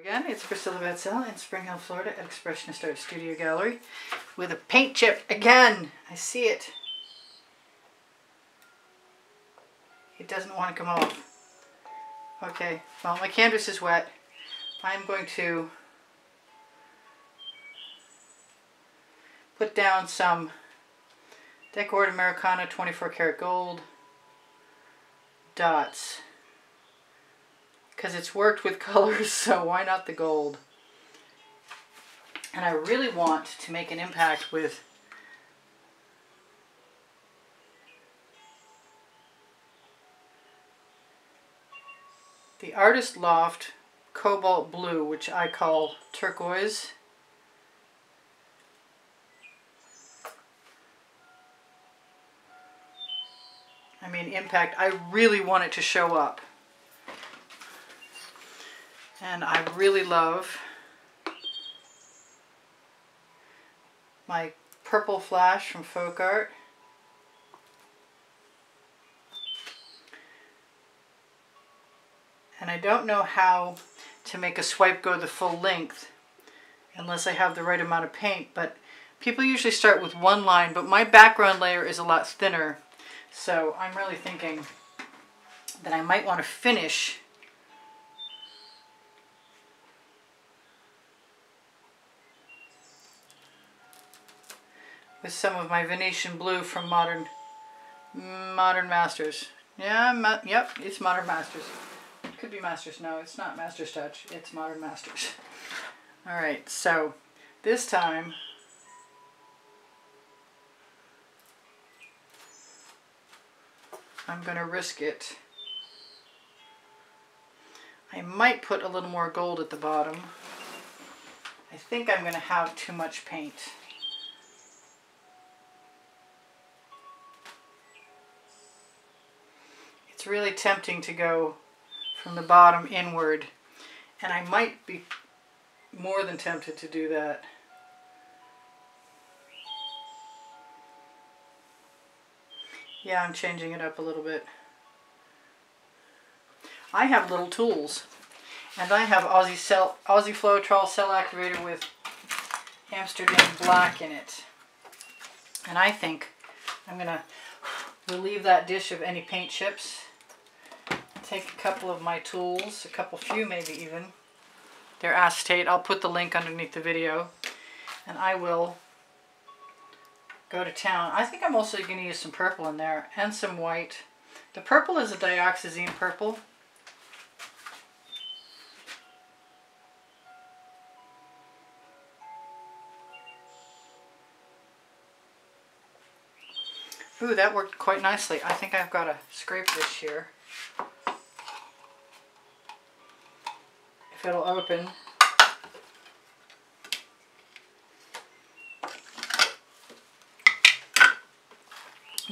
again, it's Priscilla Batzell in Spring Hill, Florida at Expressionist Art Studio Gallery with a paint chip again. I see it. It doesn't want to come off. Okay, well my canvas is wet. I'm going to put down some DecoArt Americana 24 karat gold dots, because it's worked with colors, so why not the gold? And I really want to make an impact with the Artist Loft Cobalt Blue, which I call turquoise. I mean impact. I really want it to show up. And I really love my purple flash from Folk Art. And I don't know how to make a swipe go the full length unless I have the right amount of paint, but people usually start with one line, but my background layer is a lot thinner, so I'm really thinking that I might want to finish with some of my Venetian blue from Modern Masters. Yeah, yep, it's Modern Masters. It could be Masters. No, it's not Masters Touch. It's Modern Masters. All right, so this time I'm going to risk it. I might put a little more gold at the bottom. I think I'm going to have too much paint. It's really tempting to go from the bottom inward, and I might be more than tempted to do that. Yeah, I'm changing it up a little bit. I have little tools, and I have Aussie Floetrol Cell Activator with Amsterdam Black in it, and I think I'm going to relieve that dish of any paint chips. Take a couple of my tools, a few maybe even. They're acetate. I'll put the link underneath the video, and I will go to town. I think I'm also going to use some purple in there and some white. The purple is a dioxazine purple. Ooh, that worked quite nicely. I think I've got to scrape this here. If it'll open.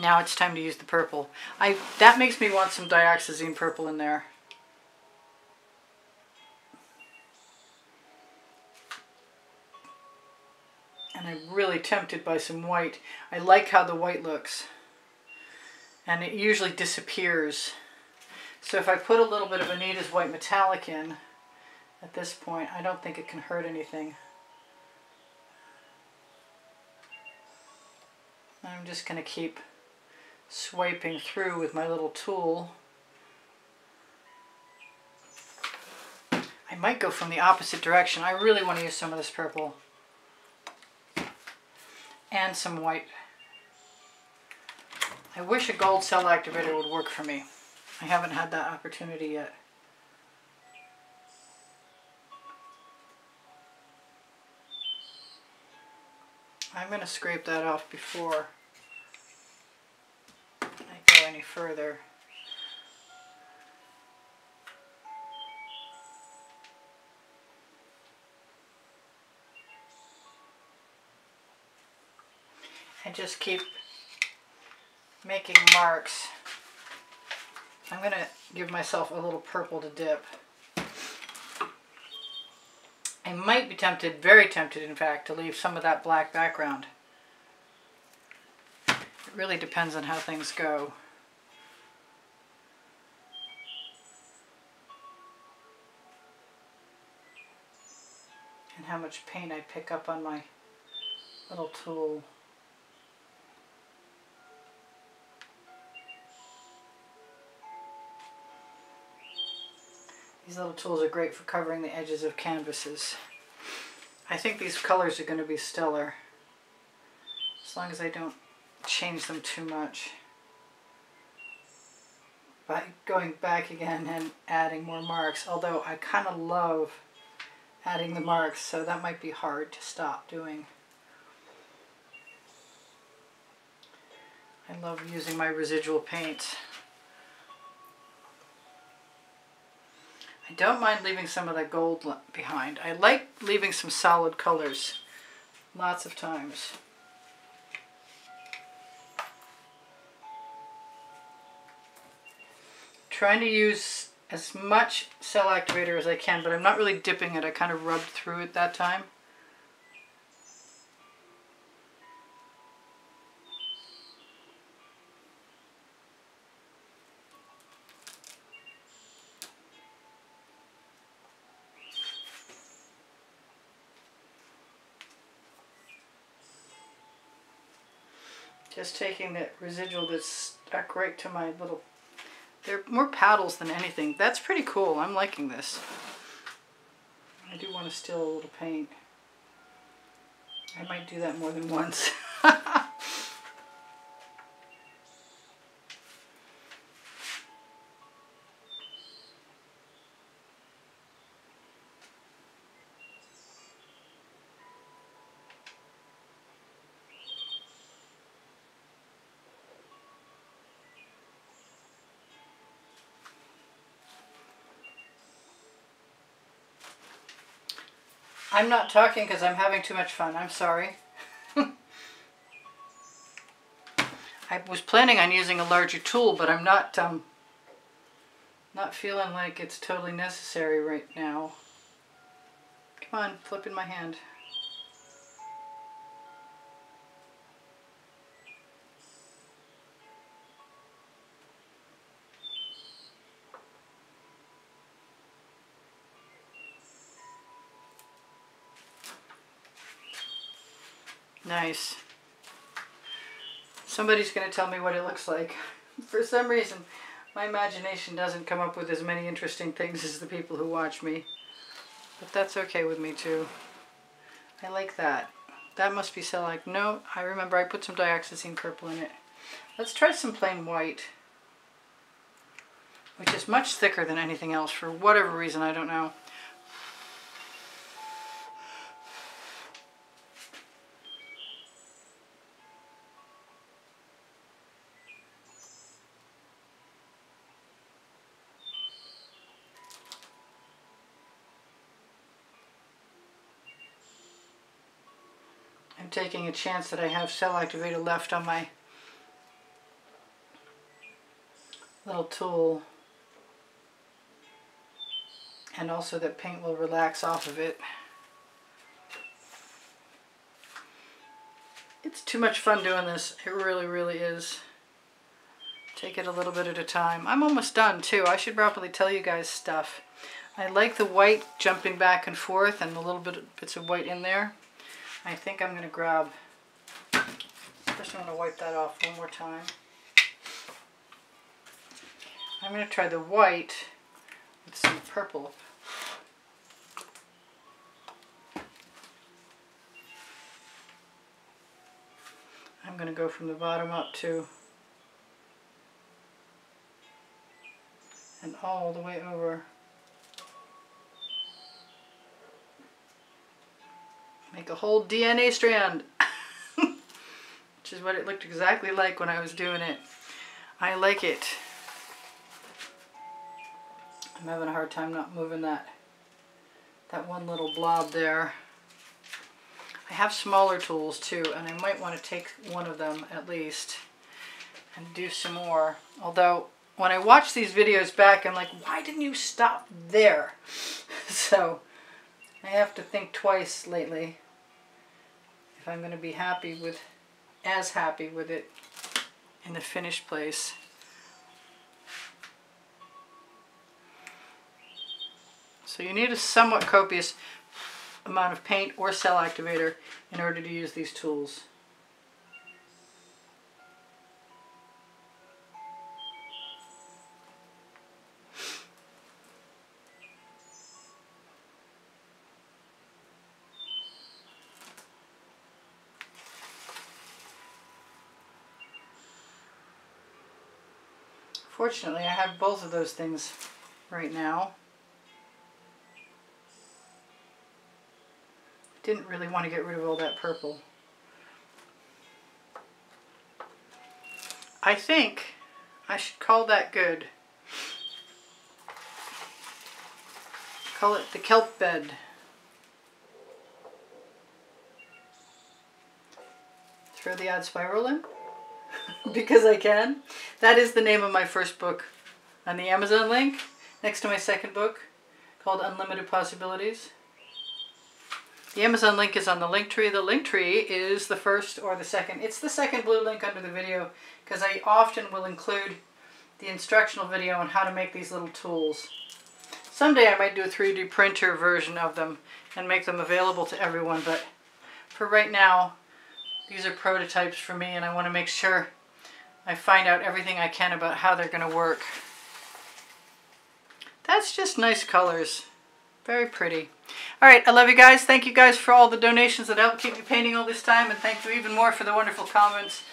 Now it's time to use the purple. That makes me want some dioxazine purple in there. And I'm really tempted by some white. I like how the white looks. And it usually disappears. So if I put a little bit of Anita's White Metallic in, at this point, I don't think it can hurt anything. I'm just going to keep swiping through with my little tool. I might go from the opposite direction. I really want to use some of this purple. And some white. I wish a gold cell activator would work for me. I haven't had that opportunity yet. I'm going to scrape that off before I go any further. And just keep making marks. I'm going to give myself a little purple to dip. I might be tempted, very tempted in fact, to leave some of that black background. It really depends on how things go. and how much paint I pick up on my little tool. These little tools are great for covering the edges of canvases. I think these colors are going to be stellar, as long as I don't change them too much by going back again and adding more marks, although I kind of love adding the marks, so that might be hard to stop doing. I love using my residual paint. I don't mind leaving some of the gold behind. I like leaving some solid colors lots of times. Trying to use as much cell activator as I can, but I'm not really dipping it. I kind of rubbed through it that time. Just taking that residual that's stuck right to my little... They're more paddles than anything. That's pretty cool. I'm liking this. I do want to steal a little paint. I might do that more than once. I'm not talking because I'm having too much fun. I'm sorry. I was planning on using a larger tool, but I'm not feeling like it's totally necessary right now. Come on, flip in my hand. Nice. Somebody's going to tell me what it looks like. For some reason, my imagination doesn't come up with as many interesting things as the people who watch me. But that's okay with me too. I like that. That must be cell like. No, I remember I put some dioxazine purple in it. Let's try some plain white, which is much thicker than anything else for whatever reason, I don't know. Taking a chance that I have cell activator left on my little tool, and also that paint will relax off of it. It's too much fun doing this. It really, really is. Take it a little bit at a time. I'm almost done too. I should probably tell you guys stuff. I like the white jumping back and forth and the little bits of white in there. I think I'm going to grab, first I'm going to wipe that off one more time. I'm going to try the white with some purple. I'm going to go from the bottom up too, and all the way over. Make a whole DNA strand, which is what it looked exactly like when I was doing it. I like it. I'm having a hard time not moving that one little blob there. I have smaller tools too, and I might want to take one of them at least and do some more. Although when I watch these videos back, I'm like, why didn't you stop there? So I have to think twice lately if I'm going to be as happy with it in the finished place. So you need a somewhat copious amount of paint or cell activator in order to use these tools. Fortunately, I have both of those things right now. Didn't really want to get rid of all that purple. I think I should call that good. Call it the kelp bed. Throw the odd spiral in. Because I can. That is the name of my first book on the Amazon link, next to my second book called Unlimited Possibilities. The Amazon link is on the Linktree. The Linktree is the first or the second. It's the second blue link under the video because I often will include the instructional video on how to make these little tools. Someday I might do a 3D printer version of them and make them available to everyone, but for right now, these are prototypes for me, and I want to make sure I find out everything I can about how they're going to work. That's just nice colors. Very pretty. All right, I love you guys. Thank you guys for all the donations that help keep me painting all this time, and thank you even more for the wonderful comments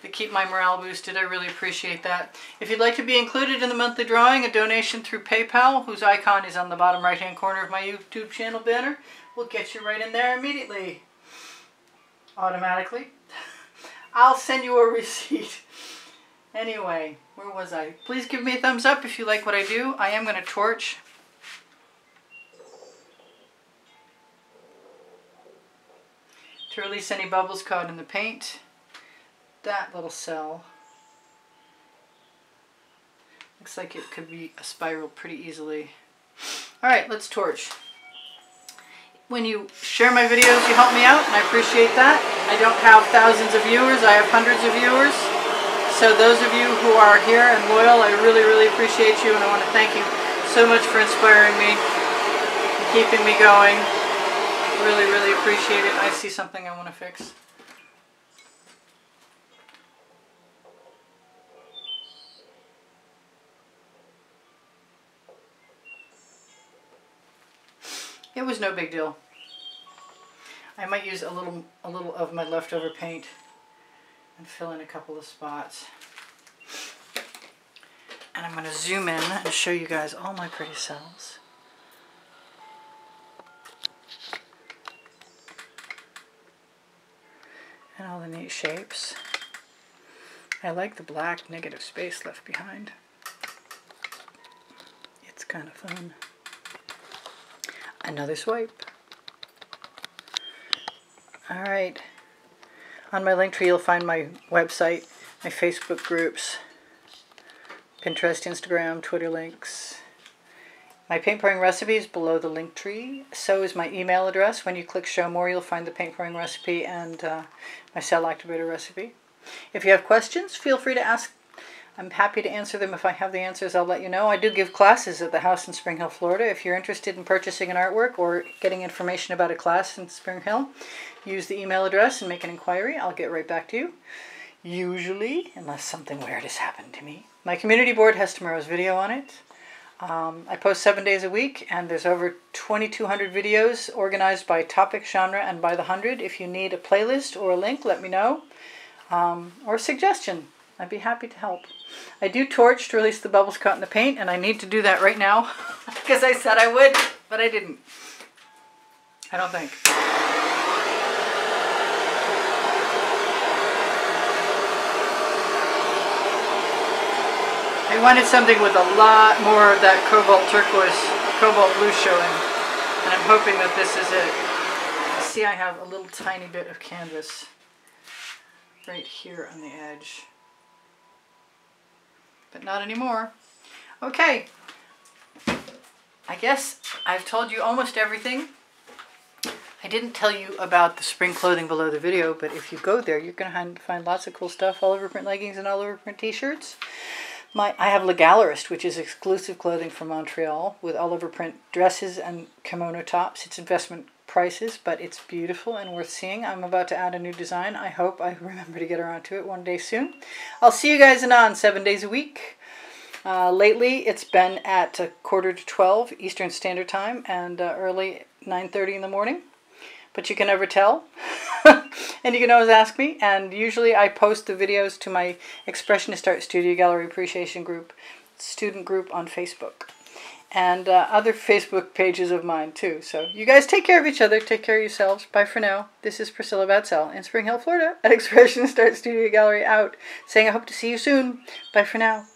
that keep my morale boosted. I really appreciate that. If you'd like to be included in the monthly drawing, a donation through PayPal, whose icon is on the bottom right-hand corner of my YouTube channel banner, will get you right in there immediately. Automatically. I'll send you a receipt. Anyway, where was I? Please give me a thumbs up if you like what I do. I am going to torch. To release any bubbles caught in the paint. That little cell. Looks like it could be a spiral pretty easily. Alright, let's torch. When you share my videos, you help me out, and I appreciate that. I don't have thousands of viewers, I have hundreds of viewers. So those of you who are here and loyal, I really, really appreciate you, and I want to thank you so much for inspiring me and keeping me going. Really, really appreciate it. I see something I want to fix. It was no big deal. I might use a little of my leftover paint and fill in a couple of spots. And I'm going to zoom in and show you guys all my pretty cells. And all the neat shapes. I like the black negative space left behind. It's kind of fun. Another swipe. All right. On my Linktree, you'll find my website, my Facebook groups, Pinterest, Instagram, Twitter links. My paint pouring recipe is below the Linktree. So is my email address. When you click Show More, you'll find the paint pouring recipe and my cell activator recipe. If you have questions, feel free to ask. I'm happy to answer them. If I have the answers, I'll let you know. I do give classes at the house in Spring Hill, Florida. If you're interested in purchasing an artwork or getting information about a class in Spring Hill, use the email address and make an inquiry. I'll get right back to you, usually, unless something weird has happened to me. My community board has tomorrow's video on it. I post 7 days a week, and there's over 2,200 videos organized by topic, genre, and by the hundred. If you need a playlist or a link, let me know, or a suggestion. I'd be happy to help. I do torch to release the bubbles caught in the paint, and I need to do that right now because I said I would, but I didn't. I don't think. I wanted something with a lot more of that cobalt turquoise, cobalt blue showing, and I'm hoping that this is it. See, I have a little tiny bit of canvas right here on the edge. But not anymore. Okay, I guess I've told you almost everything. I didn't tell you about the spring clothing below the video, but if you go there, you're going to find lots of cool stuff, all over print leggings and all over print t-shirts. I have Le Gallerist, which is exclusive clothing from Montreal with all over print dresses and kimono tops. It's investment prices, but it's beautiful and worth seeing. I'm about to add a new design. I hope I remember to get around to it one day soon. I'll see you guys anon, 7 days a week. Lately, it's been at 11:45 Eastern Standard Time and early 9:30 in the morning. But you can never tell. And you can always ask me. And usually I post the videos to my Expressionist Art Studio Gallery Appreciation Group, student group on Facebook. And other Facebook pages of mine too. So you guys take care of each other. Take care of yourselves. Bye for now. This is Priscilla Batzell in Spring Hill, Florida at Expressionist Art Studio Gallery out. Saying I hope to see you soon. Bye for now.